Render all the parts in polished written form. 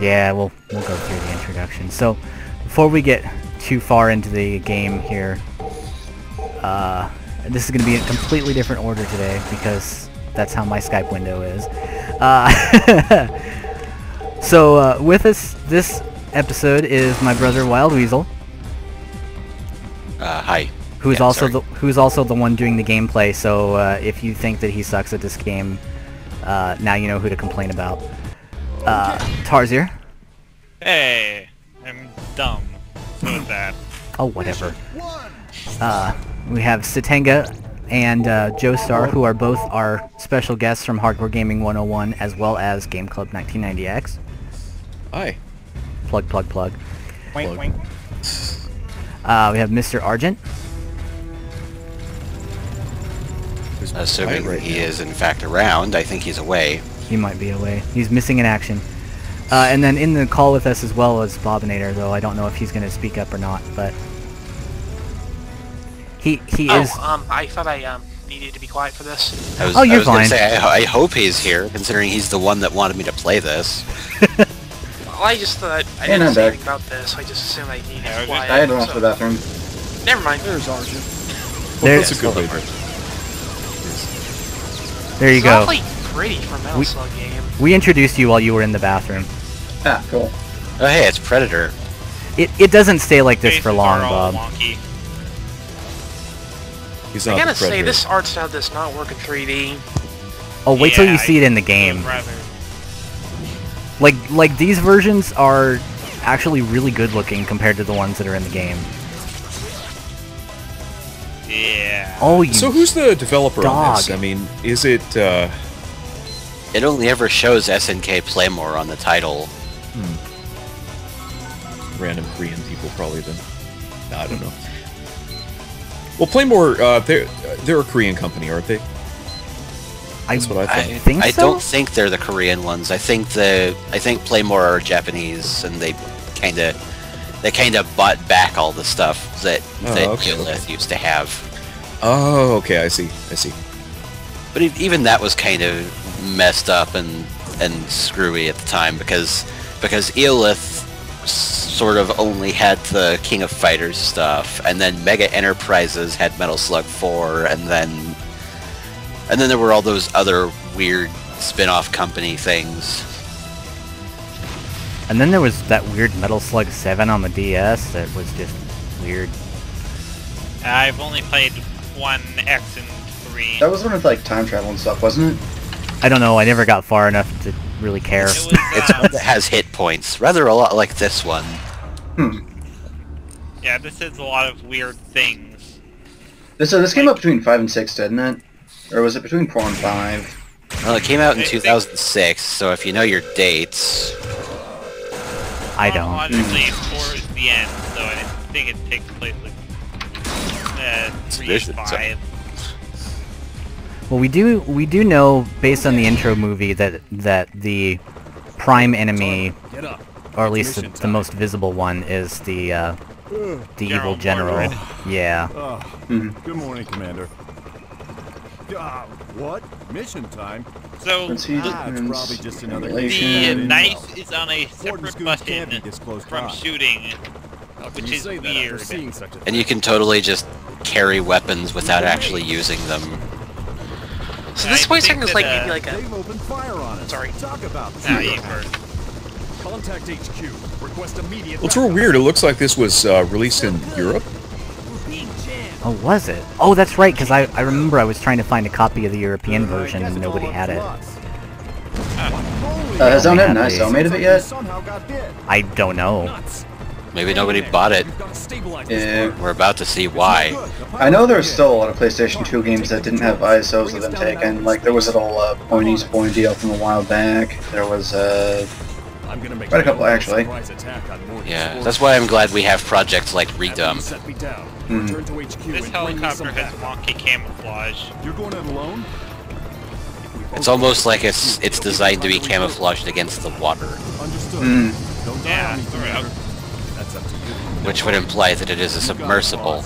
Yeah, we'll go through the introduction. So, before we get too far into the game here, this is going to be in a completely different order today, because that's how my Skype window is. So, with us this episode is my brother Wild Weasel. Hi. Who is also the one doing the gameplay, so if you think that he sucks at this game, now you know who to complain about. Tarsier. Hey, I'm dumb. What is that? Oh, whatever. We have Sotenga and Joestar, who are both our special guests from Hardcore Gaming 101, as well as Game Club 1990X. Hi. Plug, plug, plug. Wink, wink. We have Mr. Argent. Assuming he is in fact around. I think he's away. He might be away. He's missing in action. And then in the call with us as well as Bobinator, though I don't know if he's going to speak up or not, but he is. I thought I needed to be quiet for this. Oh, you're fine. I was going to say, I hope he's here, considering he's the one that wanted me to play this. Well, I just thought I didn't say anything about this. So I just assumed I needed to be quiet. I had to run for the bathroom. Never mind. There's Arjun. Well, there's a good leader. There you go. Pretty for Metal Slug game. We introduced you while you were in the bathroom. Ah, cool. Oh, hey, it's Predator. It doesn't stay like this for long, Bob. He's I gotta say, this art style does not work in 3D. Oh, wait till you see it in the game. Like these versions are actually really good looking compared to the ones that are in the game. Yeah. Oh, you. So who's the developer on this? I mean, is it? It only ever shows SNK Playmore on the title. Hmm. Random Korean people probably then. I don't know. Well, Playmore, they're a Korean company, aren't they? That's what I think. I don't think they're the Korean ones. I think Playmore are Japanese, and they kind of bought back all the stuff that Eolith used to have. Oh, okay, I see. But even that was kind of messed up and screwy at the time because Eolith sort of only had the King of Fighters stuff, and then Mega Enterprises had Metal Slug 4, and then there were all those other weird spin-off company things. And then there was that weird Metal Slug 7 on the DS that was just weird. I've only played 1X and 3. That was one of like time travel and stuff, wasn't it? I don't know, I never got far enough to really care. It's one that has hit points, rather a lot like this one. Hmm. Yeah, this is a lot of weird things. So this came out between 5 and 6, didn't it? Or was it between 4 and 5? Well, it came out in 2006, so if you know your dates... I don't. Chronologically, 4 is the end, so I think it takes place like 3 and 5. Well, we do know, based on the intro movie, that the prime enemy, or at least the most visible one, is the evil general. Yeah. Good morning, Commander. What? Mission time? So, probably just another the knife is on a separate button from shooting, which is weird. And you can totally just carry weapons without actually using them. So this voice thing is like maybe like a... Sorry. Talk about Contact HQ. Request immediate... Well, it's real weird. It looks like this was released in Europe. Oh, was it? Oh, that's right, because I remember I was trying to find a copy of the European version and nobody had it. Has someone had an ISO made of it yet? I don't know. Maybe nobody bought it. Yeah. We're about to see why. I know there's still a lot of PlayStation 2 games that didn't have ISOs of them taken. Like there was a little Point East Point deal from a while back. There was quite a couple actually. Yeah, that's why I'm glad we have projects like Redump. Mm. This helicopter has wonky camouflage. You're going out alone? It's almost like it's designed to be camouflaged against the water. Mm. Yeah. Which would imply that it is a submersible.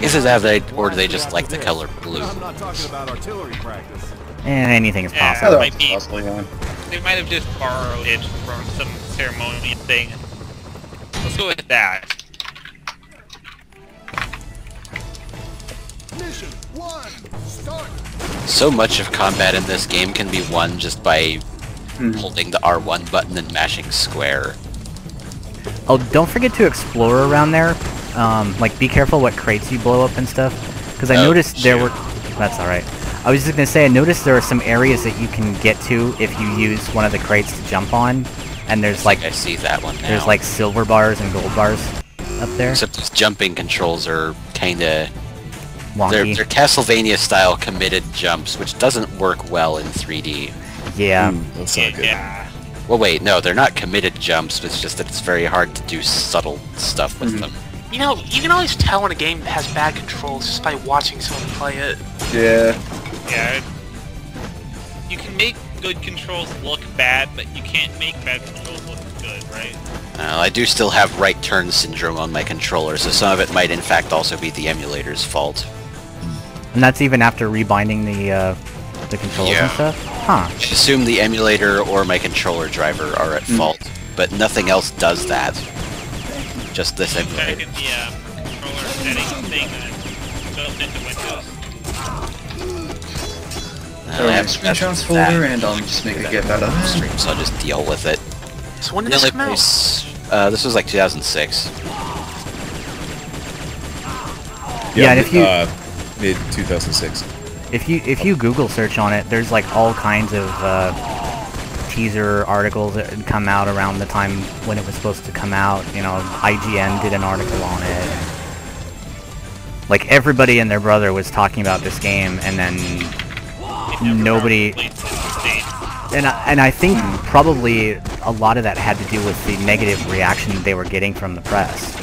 Is it that they, or do they just like the color blue? Anything is possible. Yeah, it might be. they might have just borrowed it from some ceremony thing. Let's go with that. Mission 1, start. So much of combat in this game can be won just by holding the R1 button and mashing square. Oh, don't forget to explore around there. Like, be careful what crates you blow up and stuff. Because I noticed there were... That's alright. I was just going to say, I noticed there are some areas that you can get to if you use one of the crates to jump on. And there's like... I see that one now. There's like silver bars and gold bars up there. Except these jumping controls are kinda... wonky. They're Castlevania-style committed jumps, which doesn't work well in 3D. Yeah. That's not good. Yeah. Well, wait, no, they're not committed jumps, it's just that it's very hard to do subtle stuff with them. You know, you can always tell when a game has bad controls just by watching someone play it. Yeah. Yeah. You can make good controls look bad, but you can't make bad controls look good, right? I do still have right turn syndrome on my controller, so some of it might in fact also be the emulator's fault. And that's even after rebinding the controls and stuff? Huh. I assume the emulator or my controller driver are at fault, but nothing else does that. Just this emulator. In the controller setting thing that's built into Windows. Screenshots folder, and I'll just make it get better. So I'll just deal with it. So when did this come out? This was like 2006. Yeah, and if you mid 2006. If you Google search on it, there's like all kinds of teaser articles that had come out around the time when it was supposed to come out. You know, IGN did an article on it. Like everybody and their brother was talking about this game, and then nobody. And I think probably a lot of that had to do with the negative reaction they were getting from the press.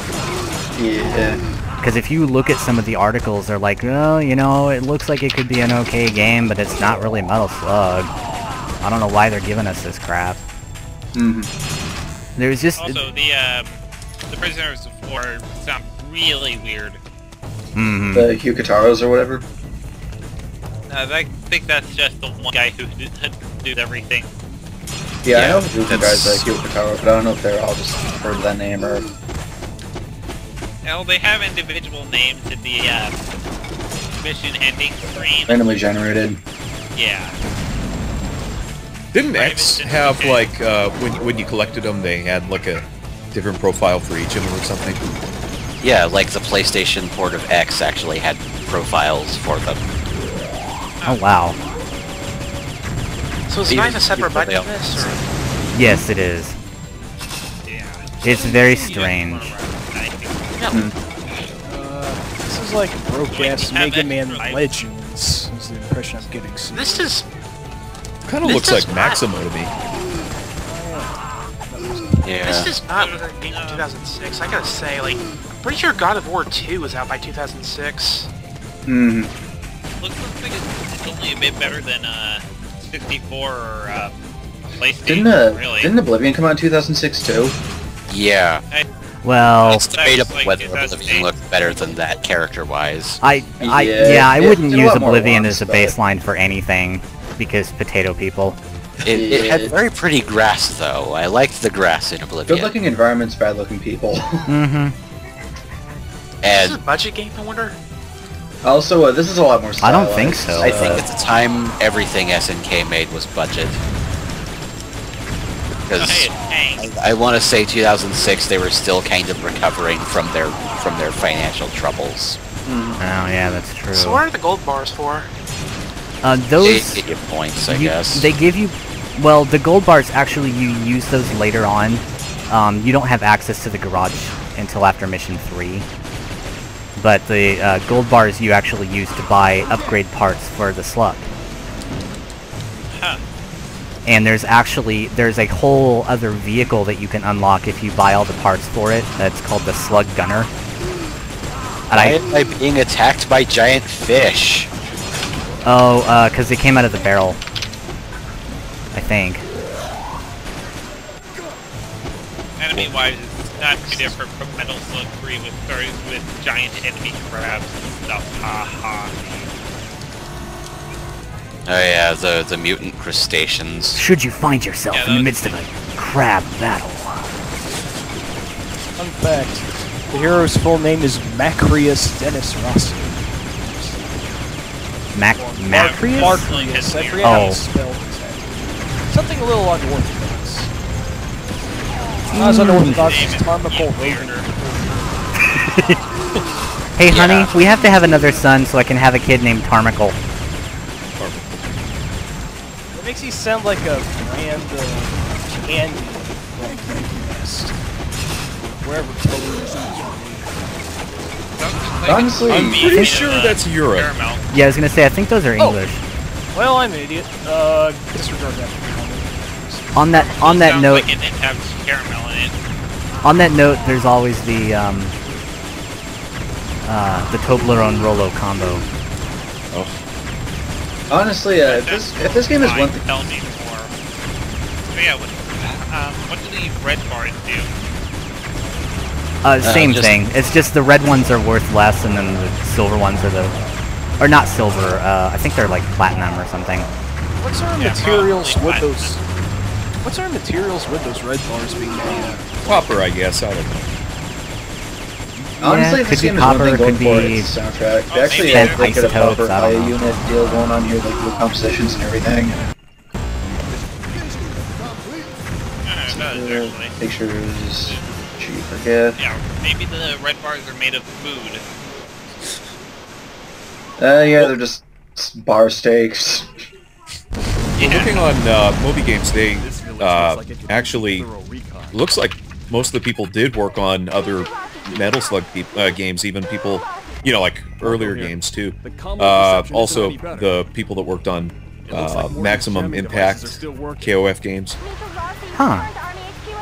Yeah. Because if you look at some of the articles, they're like, oh, you know, it looks like it could be an okay game, but it's not really Metal Slug. I don't know why they're giving us this crap. There was just... Also, the Prisoners of War sound really weird. The Hyukataros or whatever? I think that's just the one guy who did everything. Yeah, I know the guys like Hyukataro, but I don't know if they're all just heard that name or... Well, they have individual names in the mission ending screen. Randomly generated. Yeah. Didn't X have like when you collected them, they had like a different profile for each of them or something? Yeah, like the PlayStation port of X actually had profiles for them. Oh wow. So is Nine a separate button of this? Or? Yes, it is. Yeah. It's very strange. No. This is like a broke-ass Mega Man Legends, is the impression I'm getting. Soon. This is... Kinda looks like Maximo to me. Yeah. This is not a game from 2006, I gotta say, like, I'm pretty sure God of War 2 was out by 2006. Looks like it's only a bit better than, 64 or, PlayStation, really. Didn't Oblivion come out in 2006 too? Yeah. Well, it's debatable like whether Oblivion looked better than that character-wise. I wouldn't use Oblivion as a baseline for anything, because potato people. It had very pretty grass, though. I liked the grass in Oblivion. Good-looking environments, bad-looking people. And is this a budget game, I wonder? Also, this is a lot more stylized. I don't think so. I think at the time, everything SNK made was budget. Because I want to say 2006, they were still kind of recovering from their financial troubles. Oh yeah, that's true. So what are the gold bars for? Those they give you points, I guess. They give you, well, the gold bars actually you use those later on. You don't have access to the garage until after mission 3. But the gold bars you actually use to buy upgrade parts for the slug. And there's a whole other vehicle that you can unlock if you buy all the parts for it. That's called the Slug Gunner. And why am I being attacked by giant fish? Oh, because they came out of the barrel. I think. Enemy-wise, it's not too different from Metal Slug 3 with stories with giant enemy crabs and stuff. Oh yeah, the mutant crustaceans. Should you find yourself in the midst of a crab battle. Fun fact, the hero's full name is Macrius Dennis Rossi. Macrius? Macrius, I forget how it's spelled exactly. Something a little unorthodox. Not as unorthodox as Tarmical Wagner. Hey honey, we have to have another son so I can have a kid named Tarmical. It makes you sound like a brand of candy. Like wherever Honestly, I'm pretty sure that's Europe. Paramount. Yeah, I was gonna say, I think those are English. Oh. Well, I'm an idiot. Disregard that. On that note, like it has caramel in it. On that note, there's always the Toblerone Rolo combo. Oh. Honestly, if this game is one thing. Yeah, what do the red bars do? Same thing. It's just the red ones are worth less, and then the silver ones are or not silver. I think they're like platinum or something. What's our materials with those? What's our materials with those red bars being made of? Copper, I guess. I don't know. Honestly, this game is one thing going for its soundtrack. They actually had like a proper IA unit deal going on here, like with compositions and everything. Pictures. Yeah, maybe the red bars are made of food. Yeah, they're just bar steaks. Yeah. Looking on Moby Games, they actually looks like most of the people did work on other Metal Slug games, even people, you know, like earlier games too. Also, the people that worked on Maximum Impact KOF games. Huh.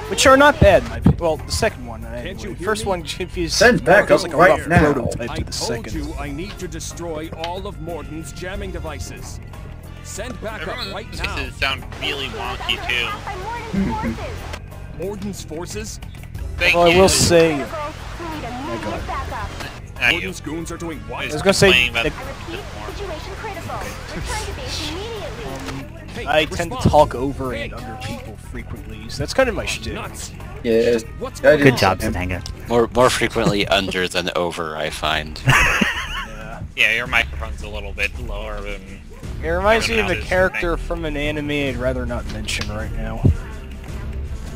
Which are not bad. Well, the second one. The first one confused. Send back up right now. I told you I need to destroy all of Morden's jamming devices. Send back up right now. This sound really wonky too. Morden's forces. Well, I will say. Oh my God. Morden's goons are doing what? I was gonna say. I tend to talk over and under people frequently, so that's kind of my shtick. Yeah. Good job, Sotenga. More frequently under than over, I find. Yeah, your microphone's a little bit lower than... It reminds me of a character from an anime I'd rather not mention right now.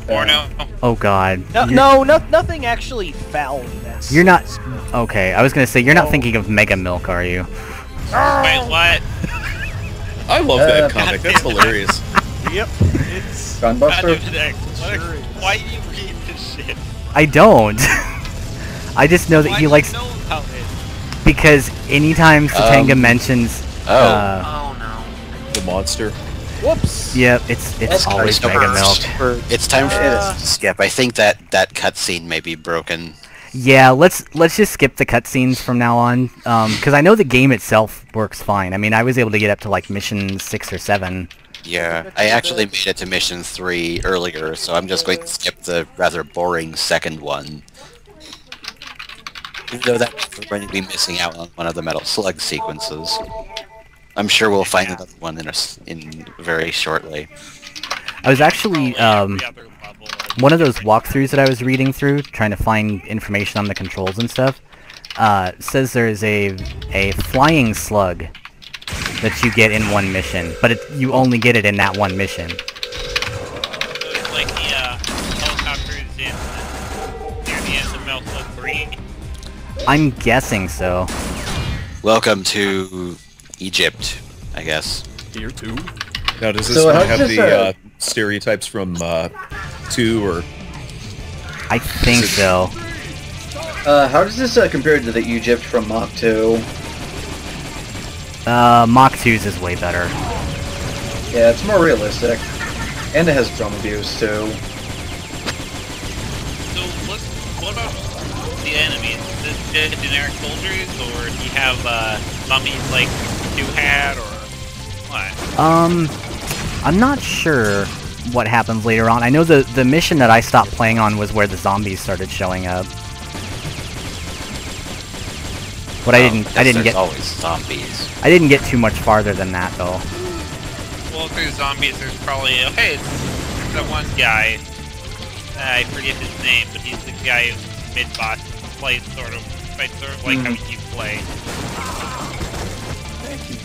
Porno. Oh god. No, nothing actually foul in this. You're not... Okay, I was gonna say, you're not thinking of Mega Milk, are you? Wait, what? I love that comic. That's hilarious. Yep. It's Gunbuster. Why do you read this shit? I don't. I just know that he likes. Because anytime Sotenga mentions. The monster. Whoops. Yep. It's always Mega Milk. It's time for this skip. I think that cutscene may be broken. Yeah, let's just skip the cutscenes from now on, because I know the game itself works fine. I mean, I was able to get up to like mission 6 or 7. Yeah, I actually made it to mission 3 earlier, so I'm just going to skip the rather boring second one. Even though that we're going to be missing out on one of the Metal Slug sequences, I'm sure we'll find another one in very shortly. I was actually one of those walkthroughs that I was reading through, trying to find information on the controls and stuff, says there is a flying slug that you get in one mission, but you only get it in that one mission. It's like the helicopters near the end of Metal Slug 3. I'm guessing so. Welcome to Egypt, I guess. Here too. Now, does this have the stereotypes from 2 or? I think so. How does this compare to the Egypt from Mach 2? Mach 2's is way better. Yeah, it's more realistic, and it has drum abuse too. So what about the enemies? Is it generic soldiers, or do you have mummies like Doohat or what? I'm not sure what happens later on. I know the mission that I stopped playing on was where the zombies started showing up. But I didn't get always zombies. I didn't get too much farther than that though. roll through zombies, there's probably, oh hey, it's the one guy. I forget his name, but he's the guy who's mid-boss plays sort of like how you play. Thank you.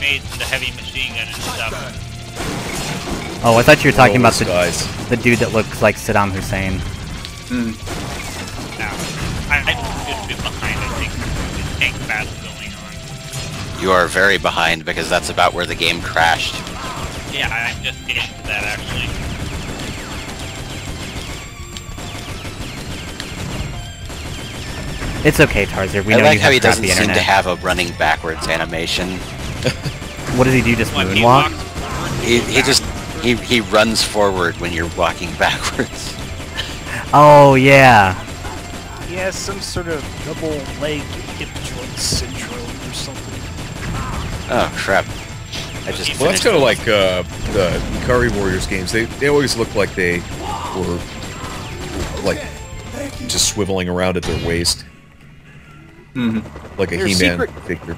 Made the heavy machine gun and stuff. Oh, I thought you were talking about the dude that looks like Saddam Hussein. Mm. No. I'm just a bit behind, I think. The tank battle's going on. You are very behind because that's about where the game crashed. Yeah, I'm just getting to that actually. It's okay, Tarsier. We know like you how he doesn't seem to have a running backwards animation. What does he do? Just moonwalk? He runs forward when you're walking backwards. Oh yeah. He has some sort of double leg hip joint syndrome or something. Oh crap! Well, that's kind of like the Ikari Warriors games. They always look like they were like just swiveling around at their waist. Mm-hmm. Like a He-Man figure.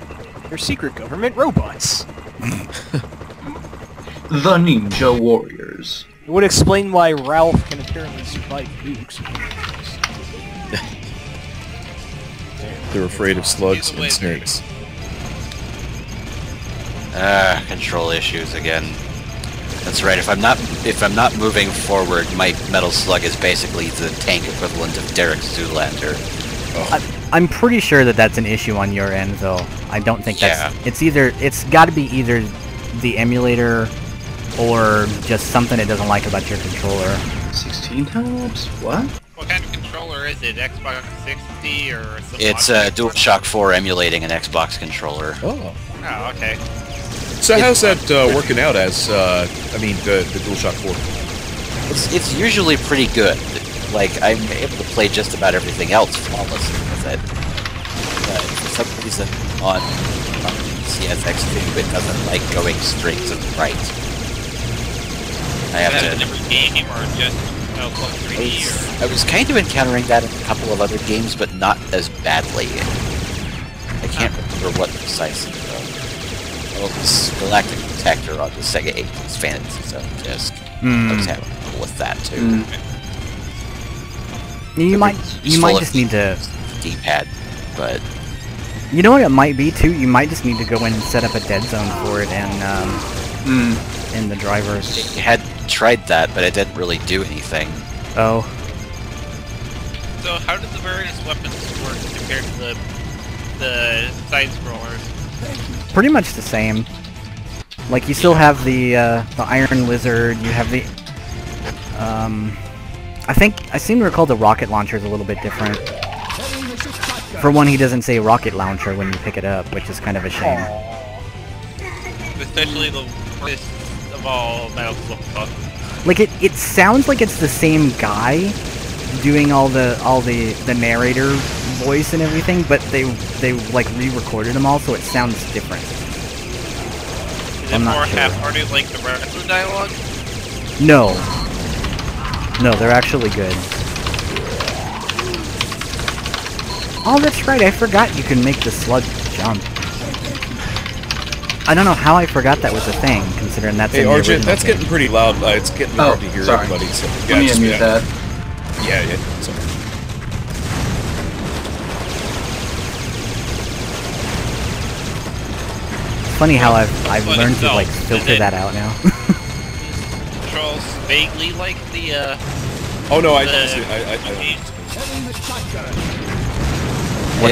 They're secret government robots. The Ninja Warriors. It would explain why Ralph can apparently survive nukes. They're afraid of slugs and snakes. Control issues again. That's right. If I'm not moving forward, my Metal Slug is basically the tank equivalent of Derek Zoolander. Oh. I'm pretty sure that that's an issue on your end, though. I don't think that's... It's got to be either the emulator or just something it doesn't like about your controller. 16 times? What? What kind of controller is it? Xbox 60 or... It's a DualShock 4 emulating an Xbox controller. Oh. Oh, okay. So how's that working out as, the DualShock 4? It's usually pretty good. Like, I'm able to play just about everything else flawlessly with it. But for some reason, on CSX2, it doesn't like going straight to the right. I was kind of encountering that in a couple of other games, but not as badly. I can't remember what precisely, though. Well, Galactic Protector on the Sega Ages Fantasy Zone disc. I was having trouble with that, too. You might just need to D-pad, but you know what it might be too. You might just need to go in and set up a dead zone for it, and in the drivers. I had tried that, but it didn't really do anything. Oh. So how do the various weapons work compared to the side scrollers? Pretty much the same. Like you still have the Iron Lizard. You have the I seem to recall the rocket launcher is a little bit different. For one, he doesn't say rocket launcher when you pick it up, which is kind of a shame. Especially the worst of all Metal Slug. Like it sounds like it's the same guy doing all the narrator voice and everything, but they like re-recorded them all, so it sounds different. Is it more half-hearted like the rest of the dialogue? No. No, they're actually good. Oh, that's right, I forgot you can make the slug jump. I don't know how I forgot that was a thing, considering that's in the original game. Hey, Argent, that's getting pretty loud. It's getting hard to hear everybody. So, yeah, let me unmute that. Yeah, sorry. It's funny how I've learned to, like, filter that out now. Vaguely like the oh no, I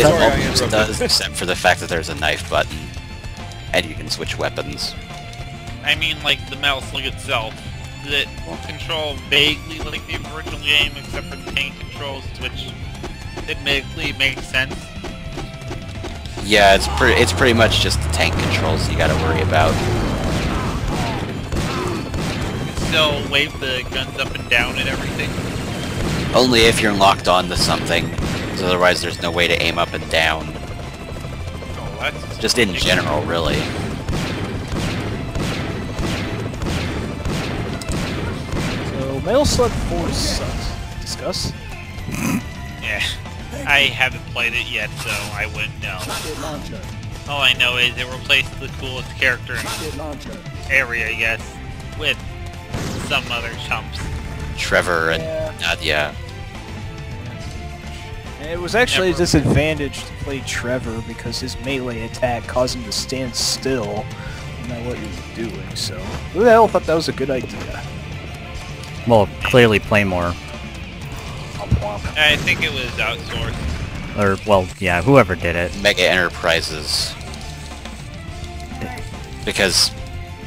almost does, except for the fact that there's a knife button and you can switch weapons. I mean like the Metal Slug itself. That control vaguely like the original game except for the tank controls, which admittedly makes sense. Yeah, it's pretty much just the tank controls you gotta worry about. Still wave the guns up and down and everything? Only if you're locked on to something, because otherwise there's no way to aim up and down. Oh, that's just in general, really. So, Metal Slug 4 sucks. Discuss? Yeah. I haven't played it yet, so I wouldn't know. All I know is they replaced the coolest character in the area, I guess, with some other chumps. Trevor and... yeah. It was actually a disadvantage to play Trevor because his melee attack caused him to stand still and not what he was doing, so... Who the hell thought that was a good idea? Well, clearly Playmore. I think it was outsourced. Or, well, yeah, whoever did it. Mega Enterprises. Because,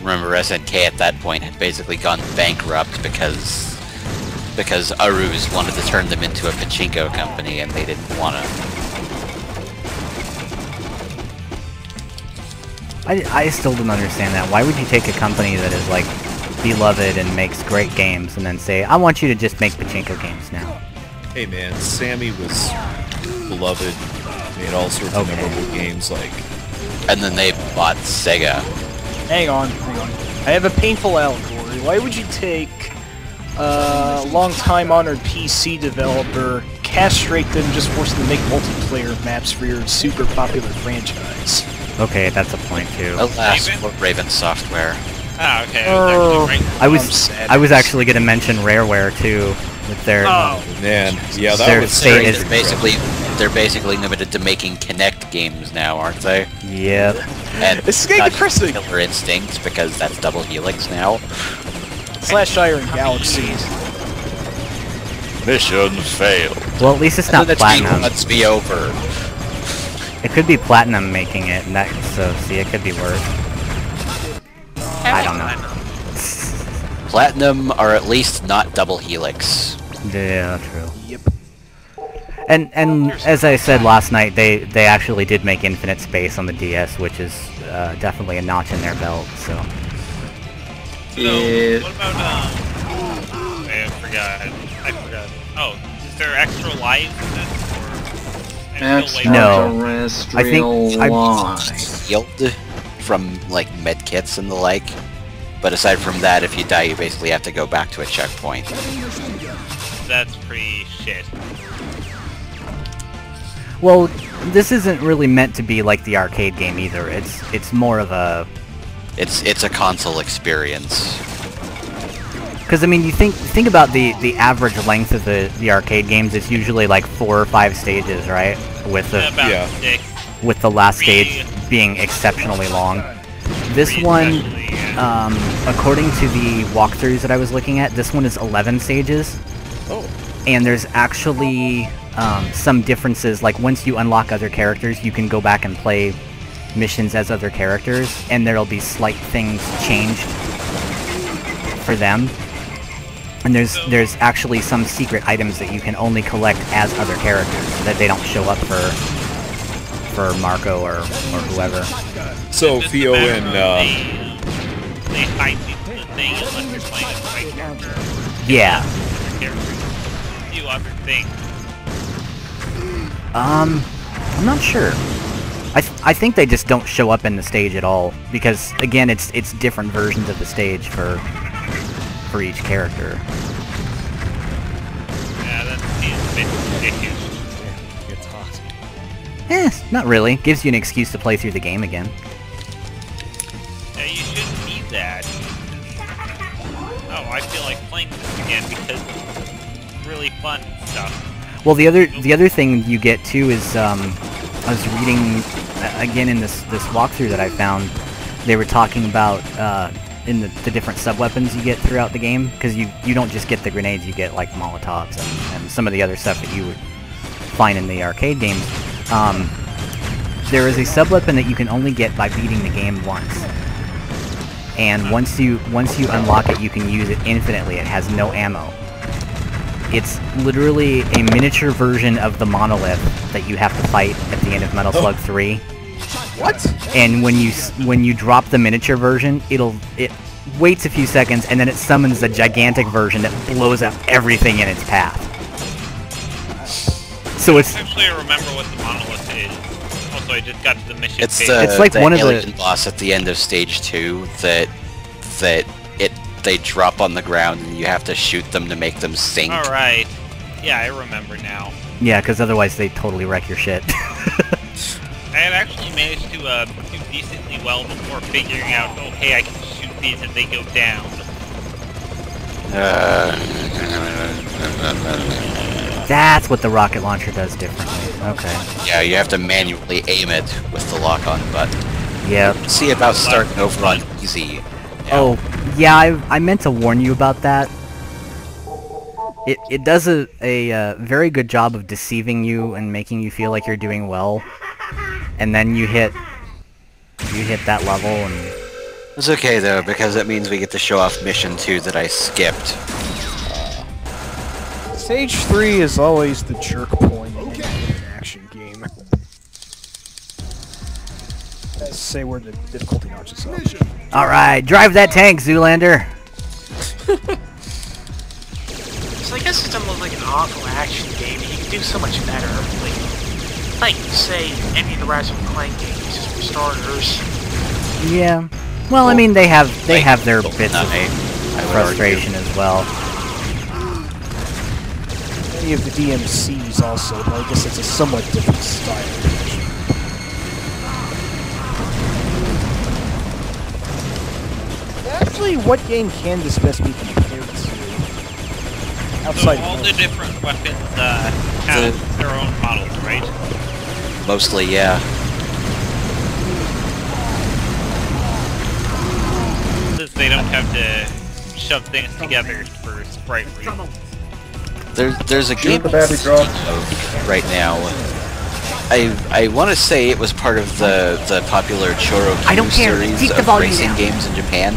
remember, SNK at that point had basically gone bankrupt because Aruz wanted to turn them into a pachinko company and they didn't want to. I still don't understand that. Why would you take a company that is, like, beloved and makes great games and then say, I want you to just make pachinko games now? Hey man, Sammy was beloved, made all sorts of memorable games, like... And then they bought Sega. Hang on. I have a painful allegory. Why would you take a long-time-honored PC developer, castrate them just force them to make multiplayer maps for your super popular franchise? Okay, that's a point too. Alas, Raven Software. Ah, okay. I was actually going to mention Rareware too. With their they're basically limited to making Kinect games now, aren't they? Yep. And this is getting depressing. Killer Instinct, because that's Double Helix now. Slash Iron Galaxies. Mission failed. Well, at least it's not Platinum. Let's be over. It could be Platinum making it, and that see, it could be worse. I don't know. Platinum are at least not Double Helix. Yeah, true. Yep. And as I said last night, they actually did make Infinite Space on the DS, which is definitely a notch in their belt. So. What about? I forgot. Oh, is there extra life? No, I think from like medkits and the like. But aside from that, if you die, you basically have to go back to a checkpoint. That's pretty shit. Well, this isn't really meant to be like the arcade game either. It's more of a... It's a console experience. Because, I mean, you think about the average length of the arcade games. It's usually like 4 or 5 stages, right? With the, with the last stage being exceptionally long. This one, according to the walkthroughs that I was looking at, this one is 11 stages. Oh. And there's actually some differences, like once you unlock other characters, you can go back and play missions as other characters, and there'll be slight things changed for them. And there's actually some secret items that you can only collect as other characters, that they don't show up for Marco or whoever. So Theo and they hide these things unless you're playing a fight character. Yeah. Few other things. I'm not sure. I think they just don't show up in the stage at all, because again it's different versions of the stage for each character. Yeah, that seems a bit ridiculous. Eh, not really. Gives you an excuse to play through the game again. Yeah, you shouldn't need that. Oh, I feel like playing this again because it's really fun stuff. Well, the other thing you get too is I was reading again in this walkthrough that I found. They were talking about in the different sub-weapons you get throughout the game, because you don't just get the grenades, you get like Molotovs and some of the other stuff that you would find in the arcade games. There is a sub-weapon that you can only get by beating the game once. And once you unlock it, you can use it infinitely. It has no ammo. It's literally a miniature version of the monolith that you have to fight at the end of Metal Slug 3. What? And when you drop the miniature version, it waits a few seconds and then it summons the gigantic version that blows up everything in its path. So I don't actually remember what the monolith is. Also, I just got to the mission. It's like one of the boss at the end of stage 2 that they drop on the ground and you have to shoot them to make them sink. All right. Yeah, I remember now. Yeah, because otherwise they totally wreck your shit. I've actually managed to do decently well before figuring out, okay, I can shoot these if they go down. That's what the rocket launcher does differently. Okay. Yeah, you have to manually aim it with the lock-on button. Yep. See about starting over on easy. Yeah. Oh, yeah, I meant to warn you about that. It does a very good job of deceiving you and making you feel like you're doing well, and then you hit that level and... It's okay though, because that means we get to show off Mission 2 that I skipped. Stage 3 is always the jerk point in an action game. Let's say where the difficulty notches up. Alright, drive that tank, Zoolander! So I guess it's almost like an awful action game, and you can do so much better. Like say, any of the Rise of Clank games for starters. Yeah. Well, I mean, they have their bits of frustration as well. Any of the DMCs also, but I guess it's a somewhat different style. Actually, what game can this best be compared to? Outside so all the different weapons have their own models, right? Mostly, yeah. They don't have to shove things together for sprite reasons. There's a game right now. I want to say it was part of the popular Choro-Q series of racing games in Japan.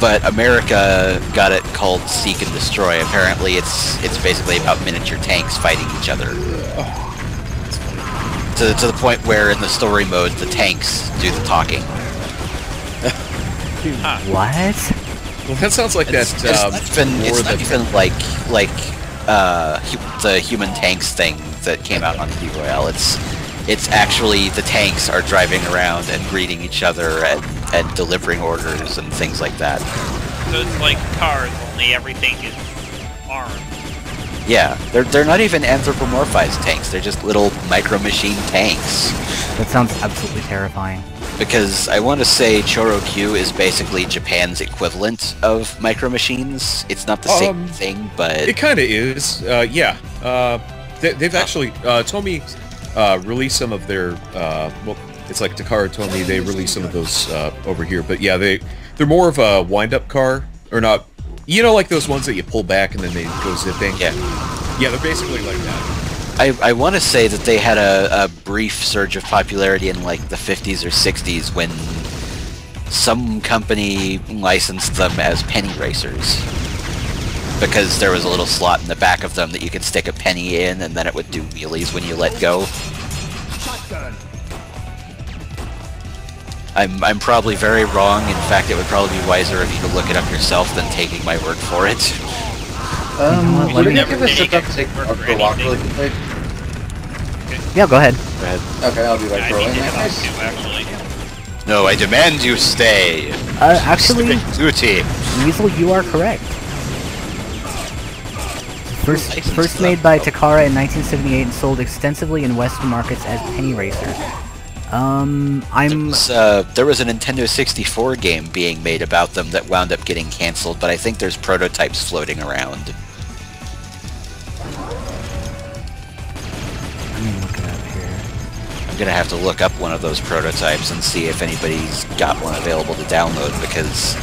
But America got it called Seek and Destroy. Apparently, it's basically about miniature tanks fighting each other. To the point where in the story mode, the tanks do the talking. What? Well, that sounds like it's not even like the human tanks thing that came out on T-Royale. It's actually the tanks are driving around and greeting each other and delivering orders and things like that. So it's like Cars, only everything is armed. Yeah, they're not even anthropomorphized tanks, they're just little Micro Machine tanks. That sounds absolutely terrifying. Because I want to say Choro-Q is basically Japan's equivalent of Micro Machines. It's not the same thing, but... It kind of is, yeah. They've actually Tomy... release some of their, well, it's like Takara Tomy, they release some of those over here, but yeah, they're more of a wind-up car, or not, you know, like those ones that you pull back and then they go zipping? Yeah. Yeah, they're basically like that. I want to say that they had a brief surge of popularity in like the 50s or 60s when some company licensed them as penny racers. Because there was a little slot in the back of them that you could stick a penny in, and then it would do wheelies when you let go. I'm probably very wrong. In fact, it would probably be wiser if you could look it up yourself than taking my word for it. Would you give us a update for walk really quick? Yeah, go ahead. Okay, I'll be right for a No, I demand you stay. Actually, Weasel, you are correct. First made by Takara in 1978 and sold extensively in Western markets as Penny Racer. There was a Nintendo 64 game being made about them that wound up getting cancelled, but I think there's prototypes floating around. Let me look it up here. I'm gonna have to look up one of those prototypes and see if anybody's got one available to download, because...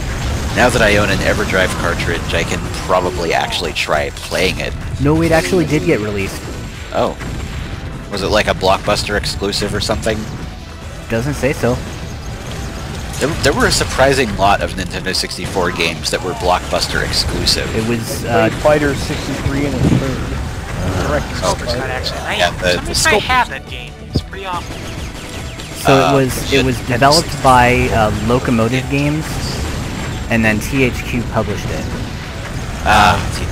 Now that I own an EverDrive cartridge, I can probably actually try playing it. No, it actually did get released. Oh. Was it like a Blockbuster exclusive or something? Doesn't say so. There were a surprising lot of Nintendo 64 games that were Blockbuster exclusive. It was, Fighter 63 and a third. Correct. I have that game. It's pretty awful. So it was developed by Locomotive Games. And then THQ published it. THQ.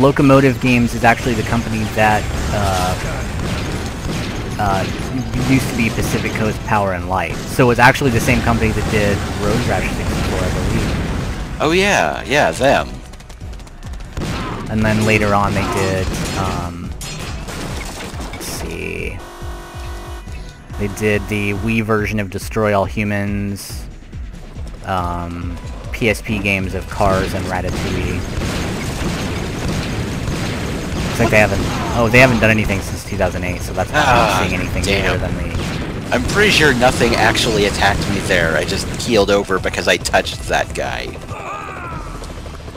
Locomotive Games is actually the company that used to be Pacific Coast Power and Light. So it's actually the same company that did Road Rash 64, I believe. Oh yeah, yeah, them. And then later on they did, let's see... They did the Wii version of Destroy All Humans, PSP games of Cars and Ratatouille. Looks like they haven't... Oh, they haven't done anything since 2008, so that's why I'm not seeing anything better than me. I'm pretty sure nothing actually attacked me there. I just keeled over because I touched that guy.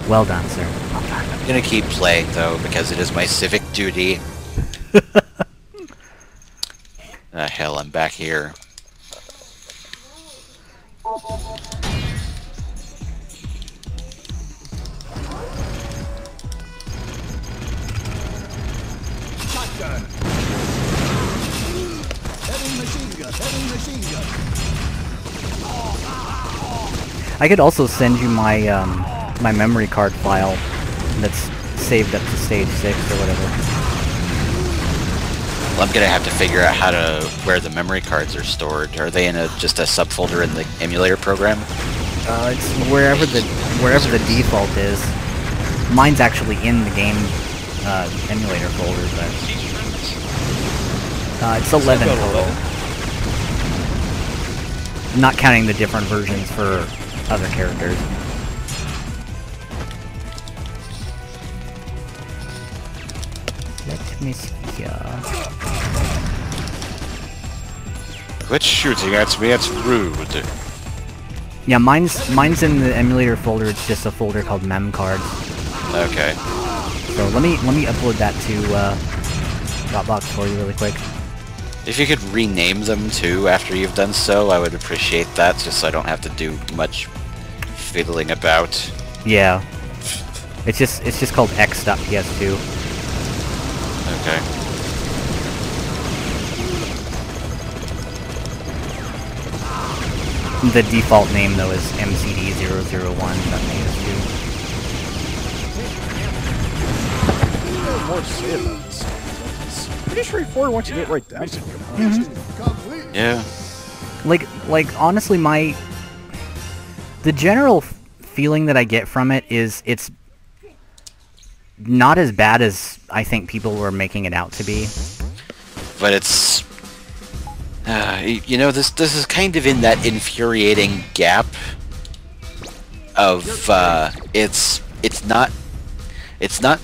Well done, sir. Well done. I'm gonna keep playing, though, because it is my civic duty. Ah, hell, I'm back here. Shotgun. Heavy machine gun. I could also send you my my memory card file that's saved up to stage 6 or whatever. Well, I'm gonna have to figure out how to where the memory cards are stored. Are they in a just a subfolder in the emulator program? It's wherever the default is. Mine's actually in the game emulator folder, but it's 11 total. Not counting the different versions for other characters. Let me see. Quit shooting at me, that's rude. Yeah, mine's in the emulator folder, it's just a folder called mem cards. Okay. So let me upload that to Dropbox for you really quick. If you could rename them too after you've done so, I would appreciate that, just so I don't have to do much fiddling about. Yeah. It's just called x.ps2. Okay. The default name, though, is MCD001.2. Pretty straightforward once you get right down. Mm-hmm. Yeah. Like honestly, the general feeling that I get from it is it's not as bad as I think people were making it out to be. But it's... you know, this is kind of in that infuriating gap of it's not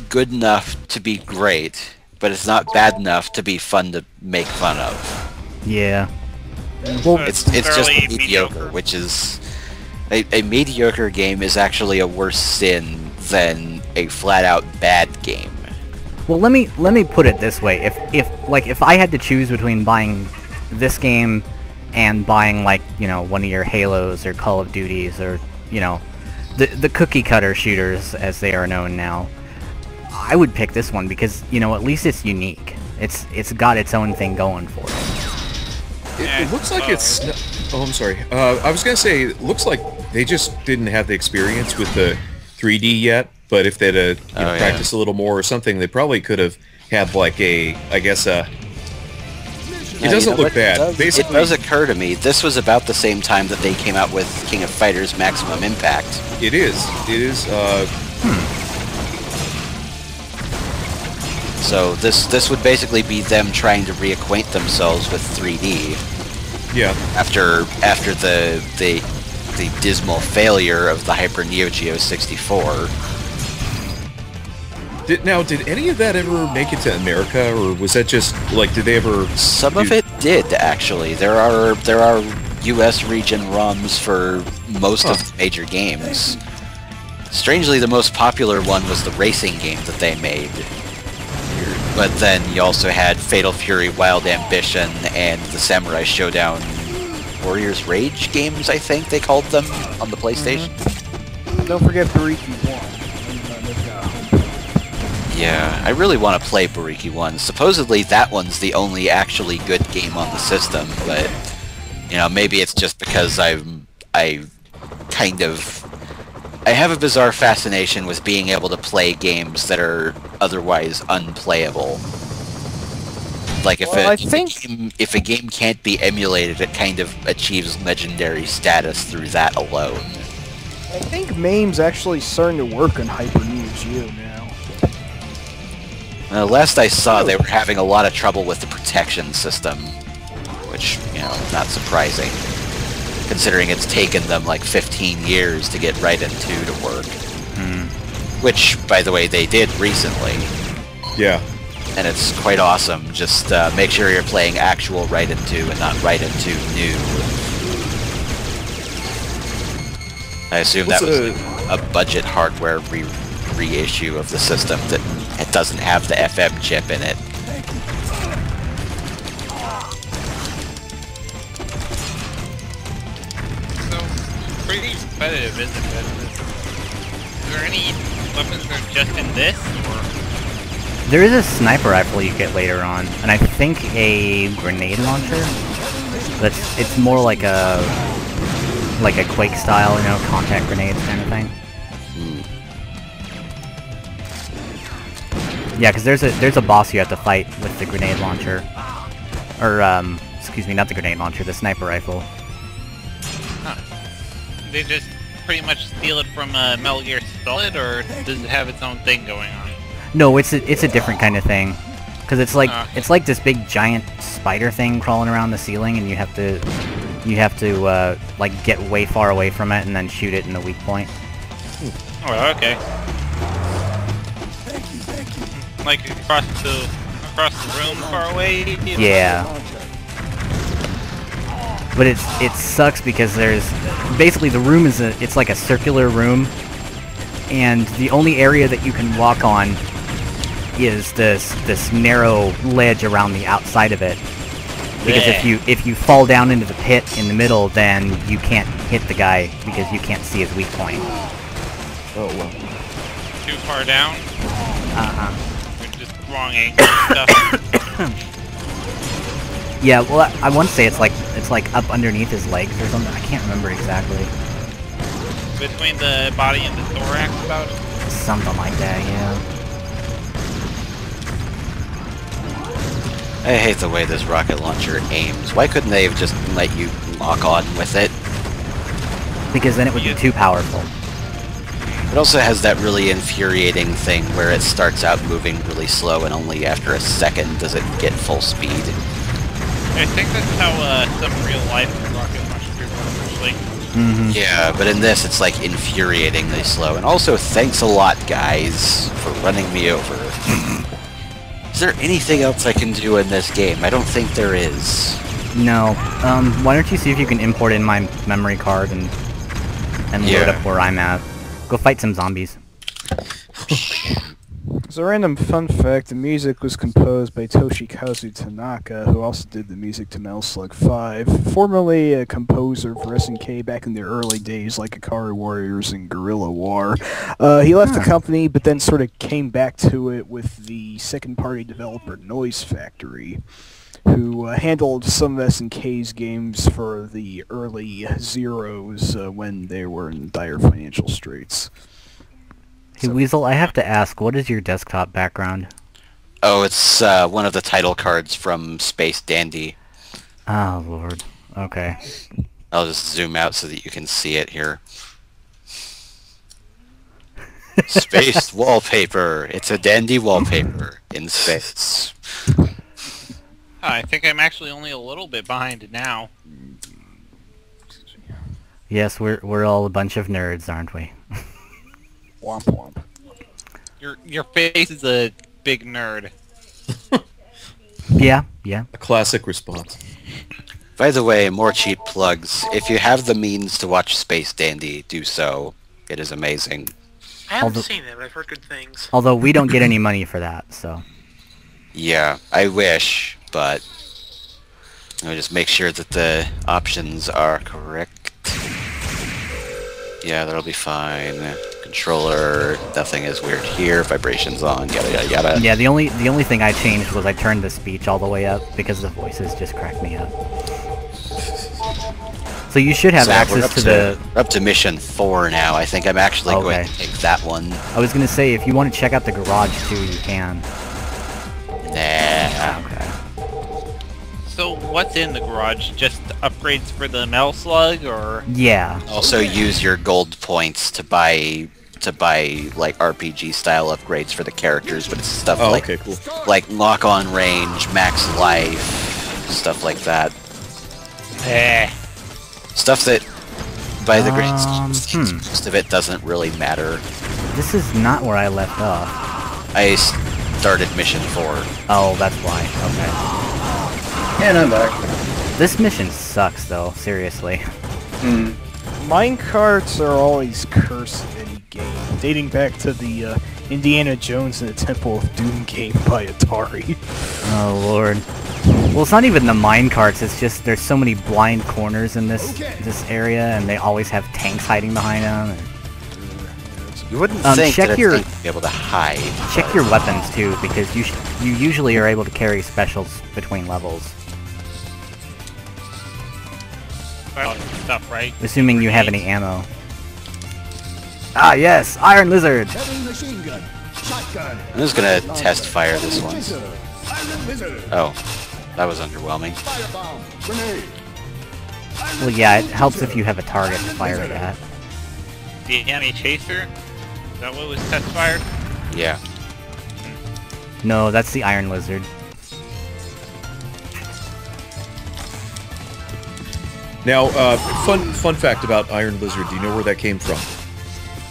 good enough to be great, but it's not bad enough to be fun to make fun of. Yeah. Well, it's just mediocre, which is a mediocre game is actually a worse sin than a flat out bad game. Well, let me put it this way: if I had to choose between buying this game and buying, like, you know, one of your Halos or Call of Duties or, you know, the cookie cutter shooters as they are known now, I would pick this one because, you know, at least it's unique. It's got its own thing going for it. It looks like it's... Oh, I'm sorry. I was gonna say, it looks like they just didn't have the experience with the 3D yet, but if they'd practiced a little more or something, they probably could have had, like, It doesn't look bad. It does occur to me, this was about the same time that they came out with King of Fighters Maximum Impact. It is. It is, So this would basically be them trying to reacquaint themselves with 3D. Yeah. After the dismal failure of the Hyper Neo Geo 64. Did any of that ever make it to America, or was that just, like, did they ever... Some of it did, actually. There are U.S. region ROMs for most of the major games. Strangely, the most popular one was the racing game that they made. But then you also had Fatal Fury, Wild Ambition, and the Samurai Showdown Warriors Rage games, I think they called them, on the PlayStation. Don't forget Bariki 1. Yeah, I really want to play Bariki 1. Supposedly that one's the only actually good game on the system, but, you know, maybe it's just because I have a bizarre fascination with being able to play games that are otherwise unplayable. Like, if a game can't be emulated, it kind of achieves legendary status through that alone. I think MAME's actually starting to work on Hyper Neo Geo now. Last I saw, they were having a lot of trouble with the protection system, which, you know, not surprising, considering it's taken them like 15 years to get Raiden 2 to work. Mm. Which, by the way, they did recently. Yeah. And it's quite awesome. Just make sure you're playing actual Raiden 2 and not Raiden 2 new. I assume that was a budget hardware reissue of the system that it doesn't have the FM chip in it. So, pretty competitive, isn't it? Is there any weapons that are just in this, or...? There is a sniper rifle you get later on, and I think a grenade launcher. That's, it's more like a Quake style, you know, contact grenades kind of thing. Yeah, because there's a boss you have to fight with the grenade launcher, or excuse me, not the grenade launcher, the sniper rifle. Huh. They just pretty much steal it from Metal Gear Solid, or does it have its own thing going on? No, it's a different kind of thing, because it's like this big giant spider thing crawling around the ceiling, and you have to like get way far away from it and then shoot it in the weak point. Oh, okay. Thank you. Like across the room, far away. Yeah. But it sucks because there's basically the room is it's like a circular room, and the only area that you can walk on is this narrow ledge around the outside of it, because if you fall down into the pit in the middle, then you can't hit the guy because you can't see his weak point. Oh well. Too far down. Just wrong angle stuff. Yeah, well, I want to say it's like up underneath his legs or something. I can't remember exactly. Between the body and the thorax, about it? Something like that, yeah. I hate the way this rocket launcher aims. Why couldn't they have just let you lock on with it? Because then it would be too powerful. It also has that really infuriating thing where it starts out moving really slow and only after a second does it get full speed. I think that's how some real-life rocket launcher people actually... Mm-hmm. Yeah, but in this it's like infuriatingly slow. And also, thanks a lot, guys, for running me over. Is there anything else I can do in this game? I don't think there is. No. Why don't you see if you can import in my memory card and load up where I'm at. Go fight some zombies. As a random fun fact, the music was composed by Toshikazu Tanaka, who also did the music to Metal Slug 5, formerly a composer for SNK back in the early days, like Ikari Warriors and Guerrilla War. He left the company, but then sort of came back to it with the second-party developer Noise Factory, who handled some of SNK's games for the early zeros when they were in dire financial straits. Hey, Weasel, I have to ask, what is your desktop background? Oh, it's one of the title cards from Space Dandy. Oh, Lord. Okay. I'll just zoom out so that you can see it here. Space wallpaper. It's a dandy wallpaper in space. I think I'm actually only a little bit behind it now. Yes, we're all a bunch of nerds, aren't we? Womp womp. Your face is a big nerd. Yeah. A classic response. By the way, more cheap plugs. If you have the means to watch Space Dandy, do so. It is amazing. I haven't seen it, but I've heard good things. Although we don't get any money for that, so... Yeah, I wish, but... Let me just make sure that the options are correct. Yeah, that'll be fine. Controller, nothing is weird here, vibrations on, yada yada yada. Yeah, the only thing I changed was I turned the speech all the way up because the voices just cracked me up. So you should have access to the... We're up to mission 4 now, I think I'm actually going to take that one. I was going to say, if you want to check out the garage too, you can. Nah. Okay. So what's in the garage? Just upgrades for the Metal Slug, or...? Yeah. Also use your gold points to buy... like RPG style upgrades for the characters, but it's stuff like lock on range, max life, stuff like that. Stuff that, by the great most of it, doesn't really matter. This is not where I left off. I started mission 4. Oh, that's why. Okay. And I'm back. This mission sucks, though. Seriously. Hmm. Minecarts are always cursed in any game, dating back to the Indiana Jones and the Temple of Doom game by Atari. Oh, Lord. Well, it's not even the minecarts, it's just there's so many blind corners in this area, and they always have tanks hiding behind them. You wouldn't think that you'd be able to hide. Check your weapons, too, because you usually are able to carry specials between levels. Well, stuff, right? Assuming you have any ammo. Ah, yes! Iron Lizard! Machine gun. Shotgun. I'm just gonna test fire this one. Oh, that was underwhelming. Well, yeah, it helps if you have a target to fire it at. The enemy chaser? Is that what was test fired? Yeah. No, that's the Iron Lizard. Now, fun fact about Iron Lizard, do you know where that came from?